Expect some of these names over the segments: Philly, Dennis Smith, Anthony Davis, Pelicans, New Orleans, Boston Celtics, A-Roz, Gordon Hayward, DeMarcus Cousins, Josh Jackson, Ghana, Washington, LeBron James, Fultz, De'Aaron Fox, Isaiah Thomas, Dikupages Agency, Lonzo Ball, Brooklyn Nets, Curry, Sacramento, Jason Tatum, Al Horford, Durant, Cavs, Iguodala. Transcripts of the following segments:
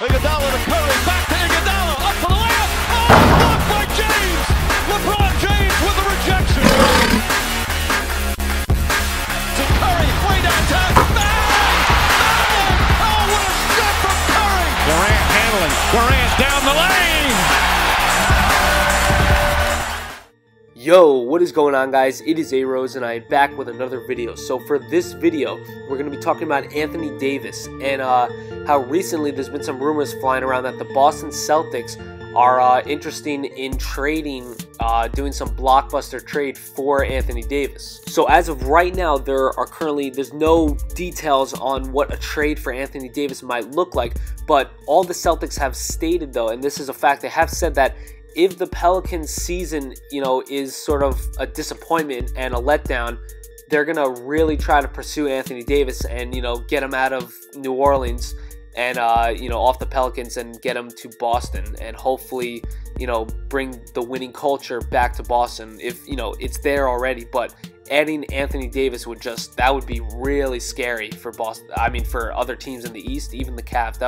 Iguodala to Curry, back to Iguodala, up for the layup. Oh, blocked by James. LeBron James with the rejection. To Curry, way downtown. Bang! Bang! Oh, what a shot from Curry. Durant handling. Durant down the lane. Yo, what is going on, guys? It is A-Roz and I am back with another video. So for this video, we're going to be talking about Anthony Davis and how recently there's been some rumors flying around that the Boston Celtics are interested in trading, doing some blockbuster trade for Anthony Davis. So as of right now, there's no details on what a trade for Anthony Davis might look like, but all the Celtics have stated, though, and this is a fact, they have said that if the Pelicans season, you know, is sort of a disappointment and a letdown, they're going to really try to pursue Anthony Davis and, you know, get him out of New Orleans and, you know, off the Pelicans and get him to Boston and hopefully, you know, bring the winning culture back to Boston. If, you know, it's there already, but adding Anthony Davis would just, that would be really scary for Boston. I mean, for other teams in the East, even the Cavs,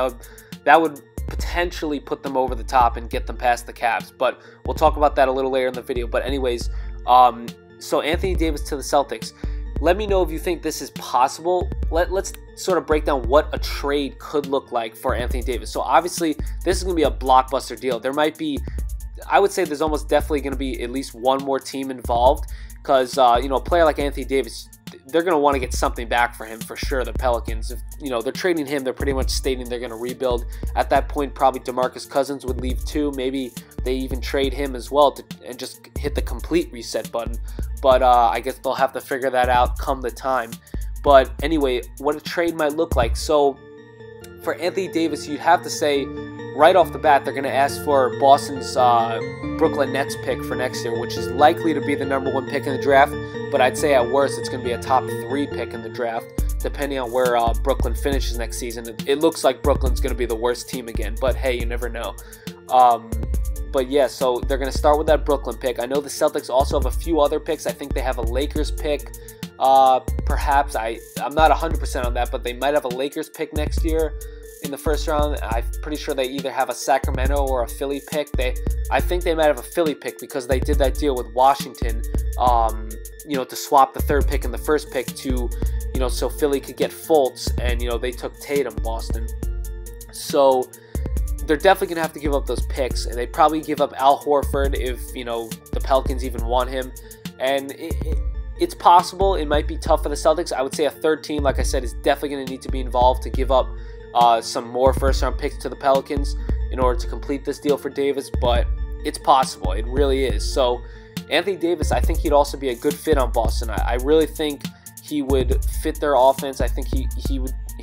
that would potentially put them over the top and get them past the Cavs, but we'll talk about that a little later in the video. But anyways, so Anthony Davis to the Celtics. Let me know if you think this is possible. Let's sort of break down what a trade could look like for Anthony Davis. So obviously this is going to be a blockbuster deal. There might be, I would say there's almost definitely going to be at least one more team involved because, you know, a player like Anthony Davis, they're going to want to get something back for him for sure. The Pelicans, if, you know, they're trading him, they're pretty much stating they're going to rebuild. At that point, probably DeMarcus Cousins would leave too. Maybe they even trade him as well to, and just hit the complete reset button. But I guess they'll have to figure that out come the time. But anyway, what a trade might look like. So for Anthony Davis, you'd have to say right off the bat, they're going to ask for Boston's Brooklyn Nets pick for next year, which is likely to be the #1 pick in the draft. But I'd say at worst, it's going to be a top 3 pick in the draft, depending on where Brooklyn finishes next season. It looks like Brooklyn's going to be the worst team again, but hey, you never know. But yeah, so they're going to start with that Brooklyn pick. I know the Celtics also have a few other picks. I think they have a Lakers pick. Perhaps I'm not 100% on that, but they might have a Lakers pick next year in the first round. I'm pretty sure they either have a Sacramento or a Philly pick. I think they might have a Philly pick because they did that deal with Washington, you know, to swap the 3rd pick and the 1st pick to, you know, so Philly could get Fultz and, you know, they took Tatum, Boston. So they're definitely going to have to give up those picks, and they probably give up Al Horford if, you know, the Pelicans even want him. And it's possible. It might be tough for the Celtics. I would say a 3rd team, like I said, is definitely going to need to be involved to give up some more first-round picks to the Pelicans in order to complete this deal for Davis, but it's possible. It really is. So Anthony Davis, I think he'd also be a good fit on Boston. I really think he would fit their offense. I think he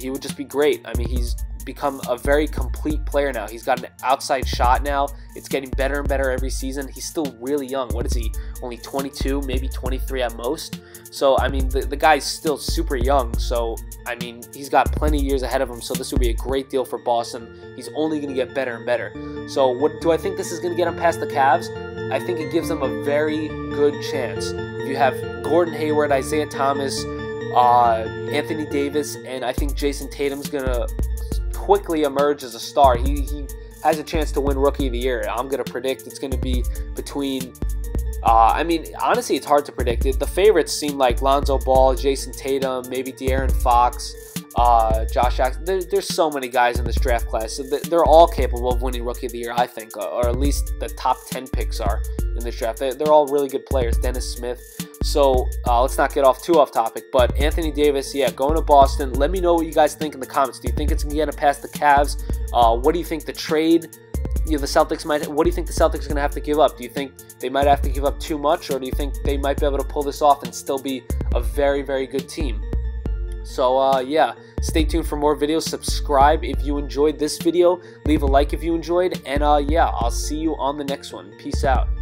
would just be great. I mean, he's become a very complete player now. He's got an outside shot now. It's getting better and better every season. He's still really young. What is he? Only 22, maybe 23 at most. So, I mean, the guy's still super young. So, I mean, he's got plenty of years ahead of him. So this would be a great deal for Boston. He's only going to get better and better. So what do I think this is going to get him past the Cavs? I think it gives them a very good chance. You have Gordon Hayward, Isaiah Thomas, Anthony Davis, and I think Jason Tatum's going to quickly emerge as a star. He has a chance to win Rookie of the Year. I'm going to predict it's going to be between, I mean, honestly, it's hard to predict it. The favorites seem like Lonzo Ball, Jason Tatum, maybe De'Aaron Fox, Josh Jackson. There's so many guys in this draft class. So they're all capable of winning Rookie of the Year, I think, or at least the top 10 picks are in this draft. They're all really good players. Dennis Smith. So let's not get too off topic, but Anthony Davis, yeah, going to Boston. Let me know what you guys think in the comments. Do you think it's going to get him past the Cavs? What do you think the trade, you know, the Celtics might, what do you think the Celtics are going to have to give up? Do you think they might have to give up too much, or do you think they might be able to pull this off and still be a very, very good team? So yeah, stay tuned for more videos. Subscribe if you enjoyed this video. Leave a like if you enjoyed, and yeah, I'll see you on the next one. Peace out.